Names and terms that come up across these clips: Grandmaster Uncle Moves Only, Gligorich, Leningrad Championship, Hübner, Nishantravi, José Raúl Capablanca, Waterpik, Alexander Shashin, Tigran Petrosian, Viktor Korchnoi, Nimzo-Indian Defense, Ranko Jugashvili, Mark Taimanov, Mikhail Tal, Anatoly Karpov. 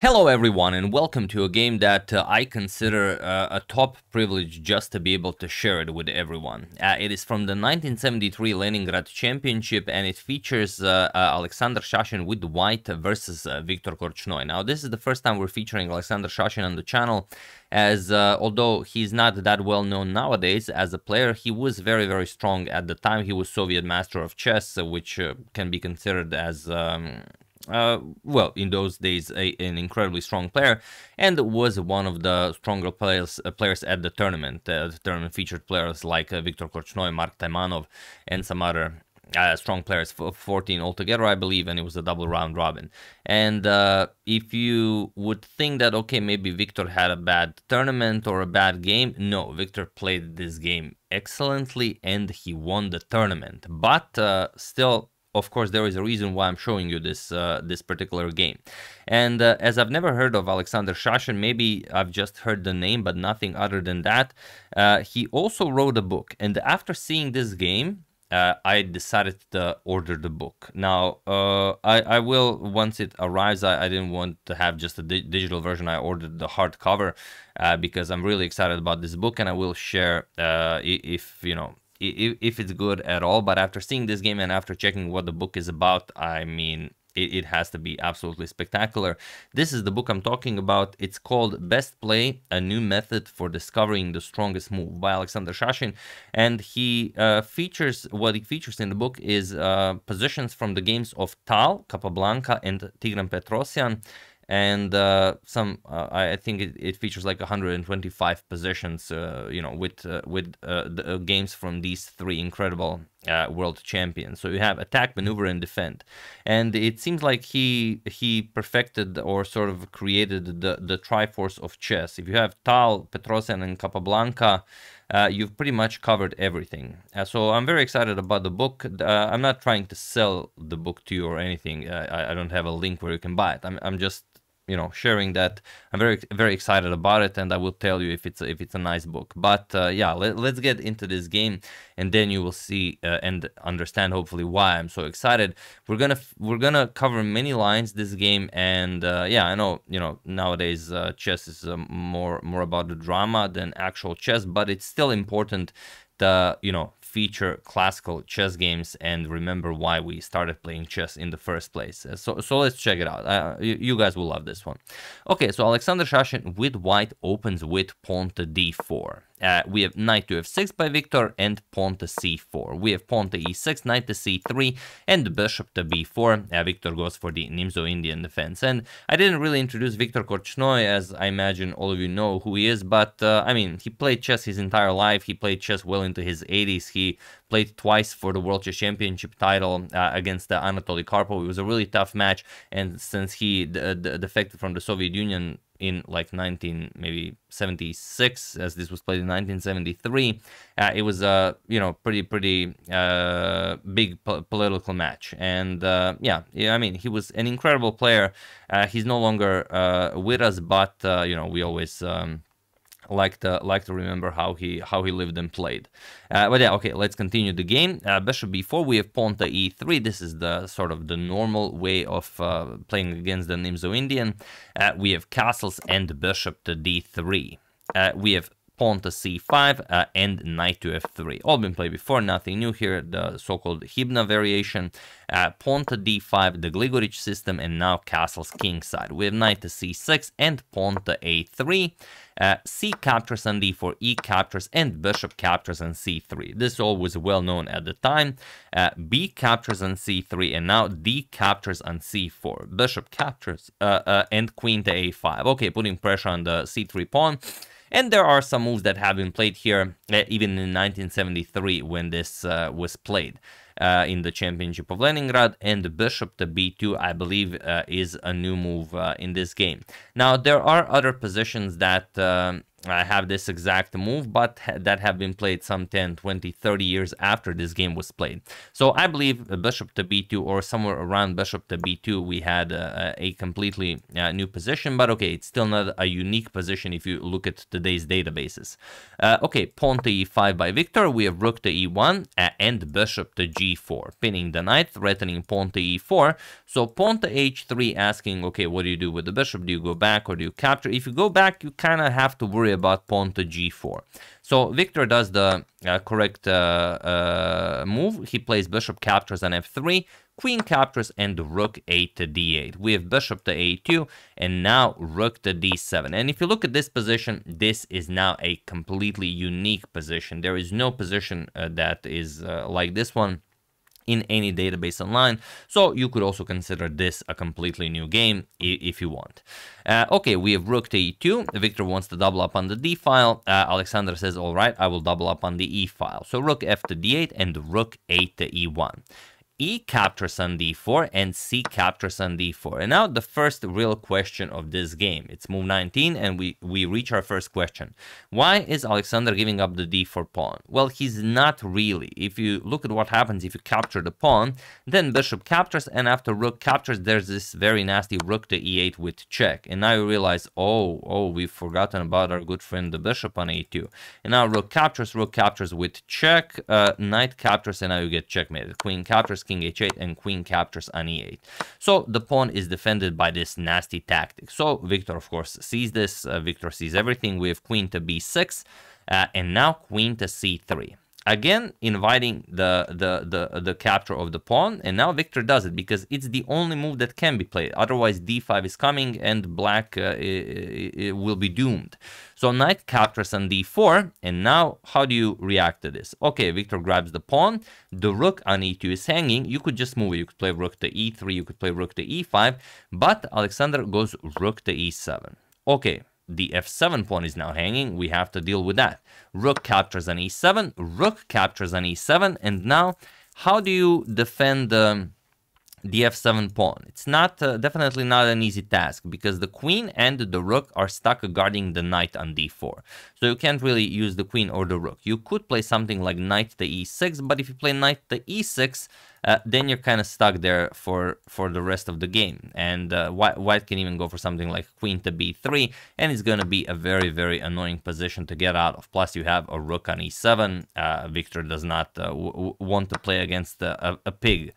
Hello everyone, and welcome to a game that I consider a top privilege just to be able to share it with everyone. It is from the 1973 Leningrad Championship, and it features Alexander Shashin with white versus Viktor Korchnoi. Now, this is the first time we're featuring Alexander Shashin on the channel, as although he's not that well known nowadays as a player, he was very, very strong at the time. He was Soviet master of chess, which can be considered as... well, in those days, an incredibly strong player, and was one of the stronger players at the tournament. The tournament featured players like Viktor Korchnoi, Mark Taimanov, and some other strong players, 14 altogether, I believe, and it was a double round robin. And if you would think that, okay, maybe Viktor had a bad tournament or a bad game, no, Viktor played this game excellently, and he won the tournament. But still... Of course, there is a reason why I'm showing you this this particular game. And as I've never heard of Alexander Shashin, maybe I've just heard the name, but nothing other than that. He also wrote a book. And after seeing this game, I decided to order the book. Now, I will, once it arrives, I didn't want to have just a digital version. I ordered the hardcover because I'm really excited about this book, and I will share if, you know, if it's good at all. But after seeing this game and after checking what the book is about, I mean, it has to be absolutely spectacular. This is the book I'm talking about. It's called Best Play, A New Method for Discovering the Strongest Move by Alexander Shashin. And he features, what he features in the book is positions from the games of Tal, Capablanca, and Tigran Petrosian. And some, I think it features like 125 positions, you know, with the games from these three incredible world champions. So you have attack, maneuver, and defend. And it seems like he perfected or sort of created the triforce of chess. If you have Tal, Petrosian, and Capablanca, you've pretty much covered everything. So I'm very excited about the book. I'm not trying to sell the book to you or anything. I don't have a link where you can buy it. I'm just, you know, sharing that I'm very, very excited about it, and I will tell you if it's a nice book. But yeah, let's get into this game, and then you will see and understand hopefully why I'm so excited. We're gonna cover many lines this game, and yeah, I know, you know, nowadays chess is more about the drama than actual chess, but it's still important to, you know, feature classical chess games and remember why we started playing chess in the first place. So let's check it out. You guys will love this one. Okay, so Alexander Shashin with white opens with pawn to d4. We have knight to f6 by Viktor and pawn to c4. We have pawn to e6, knight to c3, and bishop to b4. Viktor goes for the Nimzo-Indian defense. And I didn't really introduce Viktor Korchnoi, as I imagine all of you know who he is, but I mean, he played chess his entire life. He played chess well into his 80s. He played twice for the World Chess Championship title against Anatoly Karpov. It was a really tough match, and since he defected from the Soviet Union in like 1976, as this was played in 1973, it was a, you know, pretty big political match. And yeah, I mean, he was an incredible player. He's no longer with us, but you know, we always like to remember how he lived and played. But yeah, okay, let's continue the game. Bishop b4, we have pawn to e3. This is the sort of the normal way of playing against the Nimzo-Indian. We have castles and bishop to d3. We have pawn to c5 and knight to f3. All been played before, nothing new here, the so-called Hübner variation. Pawn to d5, the Gligorich system, and now castles kingside. We have knight to c6 and pawn to a3. C captures on d4, e captures, and bishop captures on c3. This all was well known at the time. B captures on c3, and now d captures on c4. Bishop captures and queen to a5. Okay, putting pressure on the c3 pawn. And there are some moves that have been played here, even in 1973 when this was played in the Championship of Leningrad. And the bishop to b2, I believe, is a new move in this game. Now, there are other positions that have this exact move, but that have been played some 10, 20, 30 years after this game was played. So I believe bishop to b2 or somewhere around bishop to b2 we had a completely new position, but okay, it's still not a unique position if you look at today's databases. Okay, pawn to e5 by Viktor, we have rook to e1 and bishop to g4, pinning the knight, threatening pawn to e4. So pawn to h3 asking, okay, what do you do with the bishop? Do you go back or do you capture? If you go back, you kind of have to worry about pawn to g4. So Viktor does the correct move. He plays bishop captures on f3, queen captures, and rook a to d8. We have bishop to a2, and now rook to d7. And if you look at this position, this is now a completely unique position. There is no position that is like this one in any database online, so you could also consider this a completely new game if you want. Okay, we have rook to e2. Viktor wants to double up on the d file. Alexander says, all right, I will double up on the e file. So rook f to d8 and rook a to e1. E captures on d4 and c captures on d4. And now the first real question of this game. It's move 19 and we reach our first question. Why is Alexander giving up the d4 pawn? Well, he's not really. If you look at what happens if you capture the pawn, then bishop captures, and after rook captures, there's this very nasty rook to e8 with check. And now you realize, oh, we've forgotten about our good friend the bishop on a2. And now rook captures with check, knight captures, and now you get checkmated. Queen captures, king h8, and queen captures on e8. So the pawn is defended by this nasty tactic. So Viktor, of course, sees this. Viktor sees everything. We have queen to b6, and now queen to c3. Again, inviting the capture of the pawn, and now Viktor does it because it's the only move that can be played. Otherwise, d5 is coming, and black it will be doomed. So knight captures on d4, and now how do you react to this? Okay, Viktor grabs the pawn, the rook on e2 is hanging. You could just move it. You could play rook to e3, you could play rook to e5, but Alexander goes rook to e7. Okay. The f7 pawn is now hanging. We have to deal with that. Rook captures on e7, rook captures on e7, and now how do you defend the f7 pawn? It's not definitely not an easy task because the queen and the rook are stuck guarding the knight on d4. So you can't really use the queen or the rook. You could play something like knight to e6, but if you play knight to e6, then you're kind of stuck there for the rest of the game. And white can even go for something like queen to b3, and it's going to be a very, very annoying position to get out of. Plus, you have a rook on e7. Viktor does not want to play against a pig.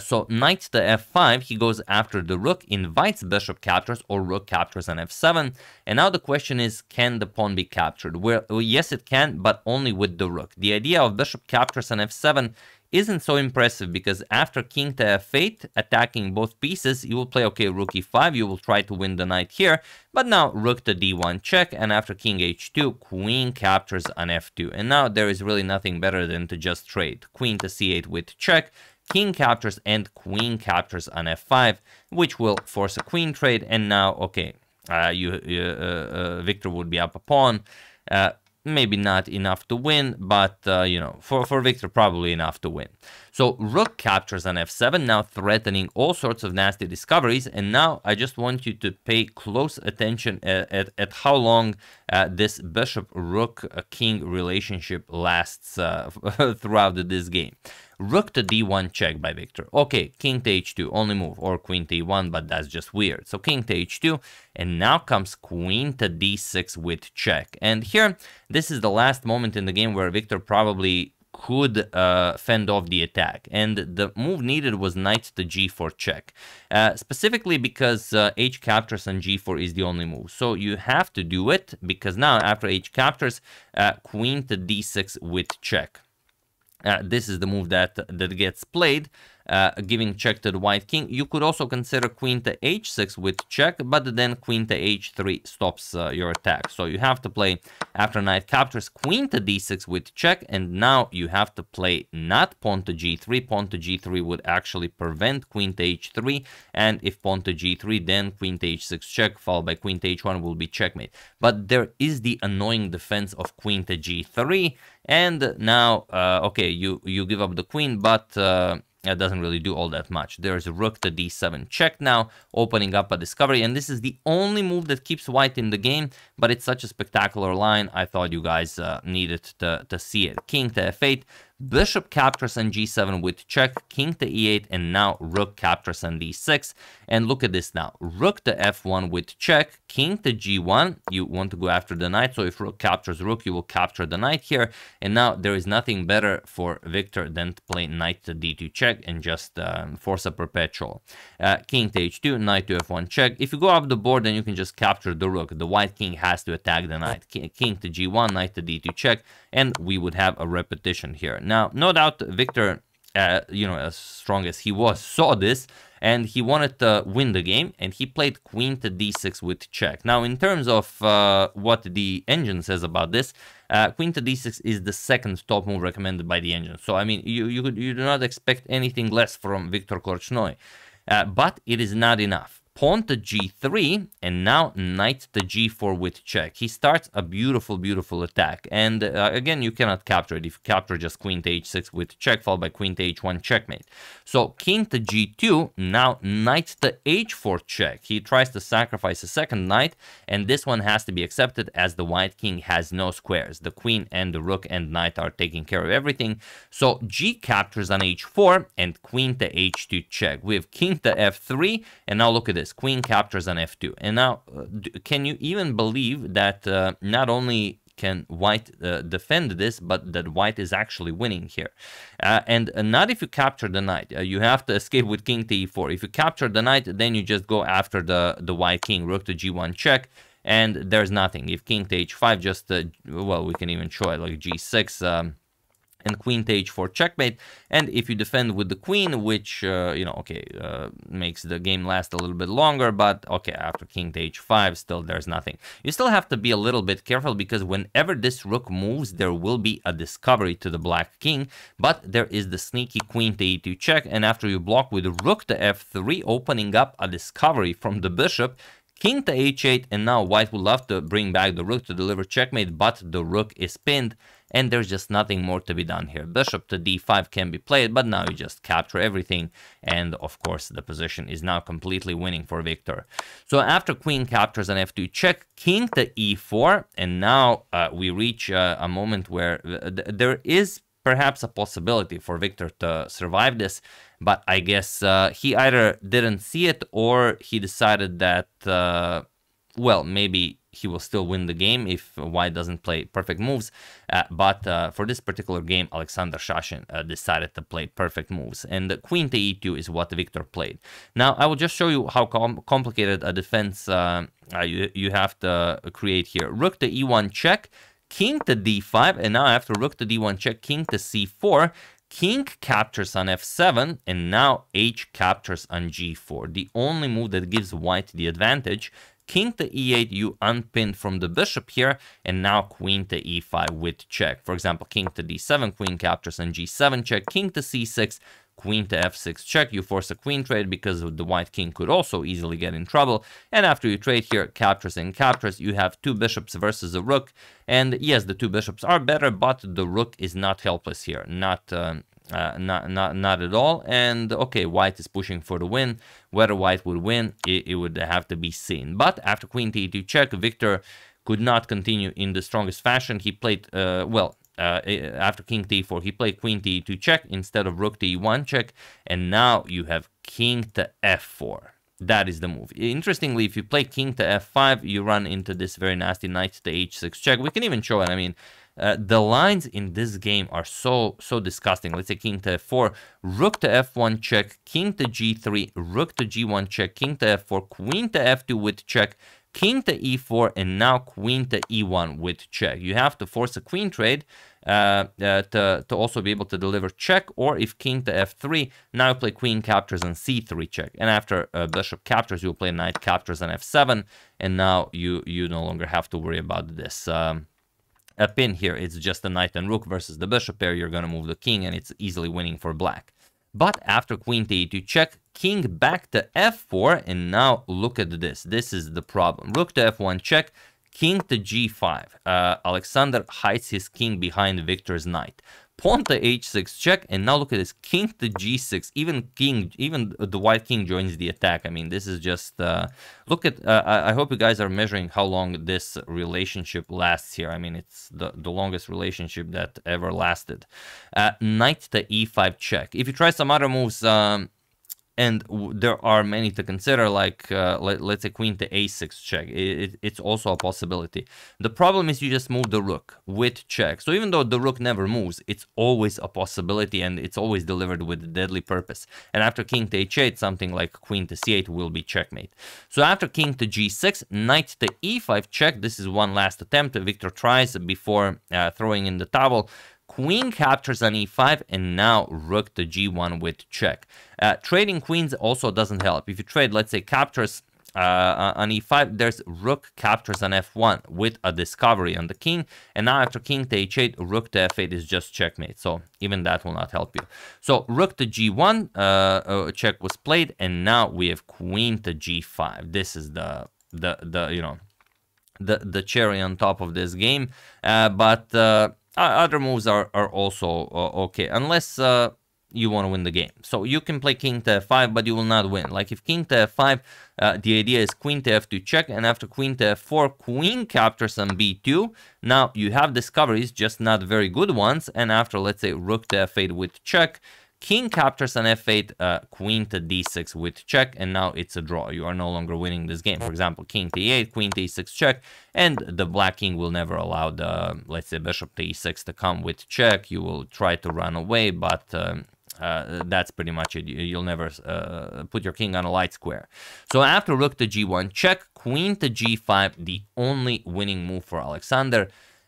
So knight to f5, he goes after the rook, invites bishop captures or rook captures on f7. And now the question is, can the pawn be captured? Well, yes, it can, but only with the rook. The idea of bishop captures on f7 isn't so impressive because after king to f8, attacking both pieces, you will play, okay, rook e5, you will try to win the knight here, but now rook to d1 check, and after king h2, queen captures on f2. And now there is really nothing better than to just trade. Queen to c8 with check, king captures, and queen captures on f5, which will force a queen trade. And now, okay, Viktor would be up a pawn. Maybe not enough to win, but, you know, for Viktor, probably enough to win. So rook captures on f7, now threatening all sorts of nasty discoveries. And now I just want you to pay close attention at how long this bishop-rook-king relationship lasts throughout this game. Rook to d1 check by Viktor. Okay, king to h2, only move, or queen to e1, but that's just weird. So king to h2, and now comes queen to d6 with check. And here, this is the last moment in the game where Viktor probably could fend off the attack. And the move needed was knight to g4 check, specifically because h captures on g4 is the only move. So you have to do it because now after h captures, queen to d6 with check. This is the move that gets played, giving check to the white king. You could also consider queen to h6 with check, but then queen to h3 stops your attack. So you have to play, after knight captures, queen to d6 with check, and now you have to play not pawn to g3. Pawn to g3 would actually prevent queen to h3, and if pawn to g3, then queen to h6 check, followed by queen to h1 will be checkmate. But there is the annoying defense of queen to g3, and now, okay, you give up the queen, but That doesn't really do all that much. There's a rook to d7 check now, opening up a discovery, and this is the only move that keeps white in the game, but it's such a spectacular line, I thought you guys needed to see it. King to f8, bishop captures on g7 with check, king to e8, and now rook captures on d6. And look at this now, rook to f1 with check, king to g1, you want to go after the knight, so if rook captures rook, you will capture the knight here. And now there is nothing better for Viktor than to play knight to d2 check and just force a perpetual. King to h2, knight to f1 check. If you go up the board, then you can just capture the rook. The white king has to attack the knight. King to g1, knight to d2 check, and we would have a repetition here. Now, no doubt Viktor, as strong as he was, saw this and he wanted to win the game, and he played queen to d6 with check. Now, in terms of what the engine says about this, queen to d6 is the second top move recommended by the engine. So, I mean, you do not expect anything less from Viktor Korchnoi, but it is not enough. Pawn to g3, and now knight to g4 with check. He starts a beautiful, beautiful attack. And again, you cannot capture it. If you capture, just queen to h6 with check, followed by queen to h1 checkmate. So king to g2, now knight to h4 check. He tries to sacrifice a second knight, and this one has to be accepted as the white king has no squares. The queen and the rook and knight are taking care of everything. So g captures on h4, and queen to h2 check. We have king to f3, and now look at this. Queen captures on f2, and now can you even believe that not only can white defend this, but that white is actually winning here? And not if you capture the knight. You have to escape with king to e4. If you capture the knight, then you just go after the white king. Rook to g1 check, and there's nothing. If king to h5, just well, we can even show it like g6. And queen to h4 checkmate. And if you defend with the queen, which makes the game last a little bit longer, but okay, after king to h5 still there's nothing. You still have to be a little bit careful, because whenever this rook moves, there will be a discovery to the black king, but there is the sneaky queen to e2 check, and after you block with rook to f3, opening up a discovery from the bishop, king to h8, and now white would love to bring back the rook to deliver checkmate, but the rook is pinned, and there's just nothing more to be done here. Bishop to d5 can be played, but now you just capture everything, and of course the position is now completely winning for Viktor. So after queen captures on f2 check, king to e4, and now we reach a moment where there is perhaps a possibility for Viktor to survive this, but I guess he either didn't see it, or he decided that, well, maybe he will still win the game if white doesn't play perfect moves. But for this particular game, Alexander Shashin decided to play perfect moves. And the queen to e2 is what Viktor played. Now, I will just show you how complicated a defense you have to create here. Rook to e1 check, king to d5, and now after rook to d1 check, king to c4, king captures on f7, and now h captures on g4. The only move that gives white the advantage. King to e8, you unpin from the bishop here, and now queen to e5 with check. For example, king to d7, queen captures on g7 check, king to c6, queen to f6 check. You force a queen trade because the white king could also easily get in trouble. And after you trade here, captures and captures, you have two bishops versus a rook. And yes, the two bishops are better, but the rook is not helpless here, not at all. And okay, white is pushing for the win. Whether white would win, it would have to be seen. But after queen to e2 check, Viktor could not continue in the strongest fashion. He played after king to e4, he played queen to e2 check instead of rook to e1 check, and now you have king to f4. That is the move. Interestingly, if you play king to f5, you run into this very nasty knight to h6 check. We can even show it. I mean, the lines in this game are so disgusting. Let's say king to f4, rook to f1 check, king to g3, rook to g1 check, king to f4, queen to f2 with check, king to e4, and now queen to e1 with check. You have to force a queen trade to also be able to deliver check, or if king to f3, now you play queen captures on c3 check, and after bishop captures, you'll play knight captures on f7, and now you no longer have to worry about this. A pin here, it's just a knight and rook versus the bishop pair. You're going to move the king, and it's easily winning for black. But after queen to e2 check, king back to f4, and now look at this. This is the problem. Rook to f1 check, king to g5. Alexander hides his king behind Viktor's knight. pawn to h6 check, and now look at this, king to g6. Even the white king joins the attack. I mean, this is just look at. I hope you guys are measuring how long this relationship lasts here. I mean, it's the longest relationship that ever lasted. Knight to e5 check. If you try some other moves, and there are many to consider, like let's say queen to a6 check. It's also a possibility. The problem is you just move the rook with check. So even though the rook never moves, it's always a possibility, and it's always delivered with a deadly purpose. And after king to h8, something like queen to c8 will be checkmate. So after king to g6, knight to e5 check. This is one last attempt. Viktor tries before throwing in the towel. Queen captures on e5, and now rook to g1 with check. Trading queens also doesn't help. If you trade, let's say, captures on e5, there's rook captures on f1 with a discovery on the king. And now after king to h8, rook to f8 is just checkmate. So even that will not help you. So rook to g1 check was played, and now we have queen to g5. This is the cherry on top of this game. Other moves are also okay, unless you want to win the game. So you can play king to f5, but you will not win. Like if king to f5, the idea is queen to f2 check, and after queen to f4, queen captures on b2. Now you have discoveries, just not very good ones. And after, let's say, rook to f8 with check, king captures on f8, queen to d6 with check, and now it's a draw. You are no longer winning this game. For example, king to e8, queen to e6 check, and the black king will never allow the, let's say, bishop to e6 to come with check. You will try to run away, but that's pretty much it. You'll never put your king on a light square. So after rook to g1 check, queen to g5, the only winning move for Alexander,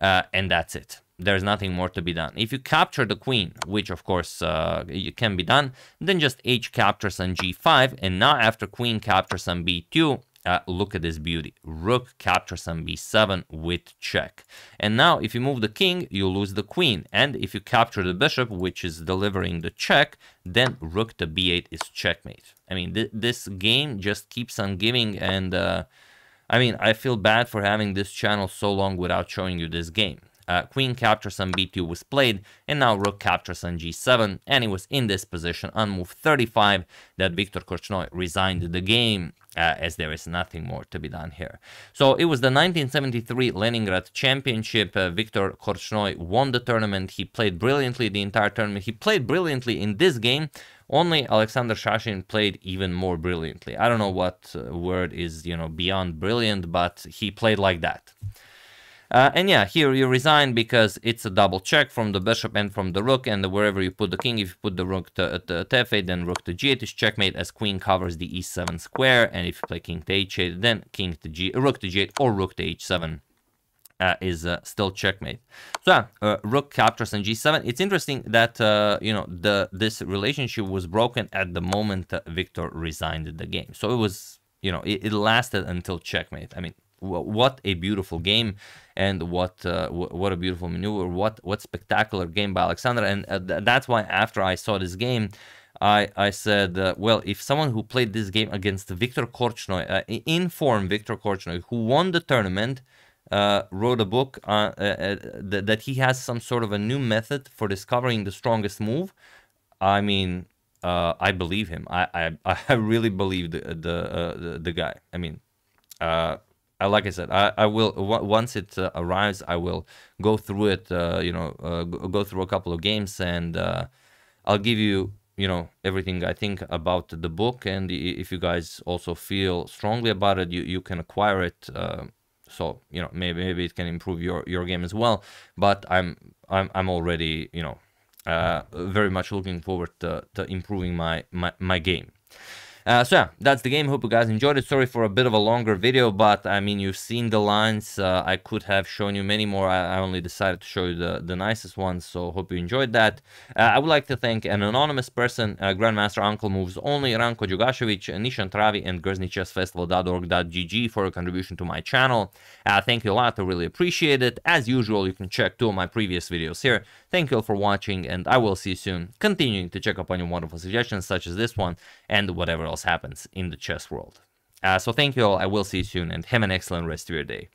and that's it. There's nothing more to be done. If you capture the queen, which of course it can be done, then just h captures on g5, and now after queen captures on b2, look at this beauty. Rook captures on b7 with check. And now if you move the king, you lose the queen. And if you capture the bishop, which is delivering the check, then rook to b8 is checkmate. I mean, this game just keeps on giving, and I mean, I feel bad for having this channel so long without showing you this game. Queen captures on b2 was played, and now rook captures on g7, and it was in this position on move 35 that Viktor Korchnoi resigned the game, as there is nothing more to be done here. So it was the 1973 Leningrad Championship. Viktor Korchnoi won the tournament. He played brilliantly the entire tournament. He played brilliantly in this game. Only Alexander Shashin played even more brilliantly. I don't know what word is, you know, beyond brilliant, but he played like that. And yeah, here you resign because it's a double check from the bishop and from the rook, and wherever you put the king, if you put the rook to f8, then rook to g8 is checkmate as queen covers the e7 square, and if you play king to h8, then king to rook to g8 or rook to h7 is still checkmate. So yeah, rook captures on g7. It's interesting that you know, this relationship was broken at the moment Viktor resigned the game. So it was, you know, it lasted until checkmate. I mean, what a beautiful game, and what a beautiful maneuver, what spectacular game by Alexander. And that's why after I saw this game, I said, well, if someone who played this game against Viktor Korchnoi, in-form Viktor Korchnoi, who won the tournament, wrote a book that he has some sort of a new method for discovering the strongest move, I mean, I believe him. I really believe the guy. I mean, like I said, I will, once it arrives, I will go through it, you know, go through a couple of games, and I'll give you, you know, everything I think about the book. And if you guys also feel strongly about it, you can acquire it. So, you know, maybe it can improve your game as well. But I'm already, you know, very much looking forward to improving my game. So yeah, that's the game. Hope you guys enjoyed it. Sorry for a bit of a longer video, but I mean, you've seen the lines. I could have shown you many more. I only decided to show you the nicest ones, so hope you enjoyed that. I would like to thank an anonymous person, Grandmaster Uncle Moves Only, Ranko Jugashvili, Nishantravi, and GroznyChessFestival.org.gg for your contribution to my channel. Thank you a lot. I really appreciate it. As usual, you can check two of my previous videos here. Thank you all for watching, and I will see you soon, continuing to check up on your wonderful suggestions such as this one and whatever else happens in the chess world. So thank you all. I will see you soon, and have an excellent rest of your day.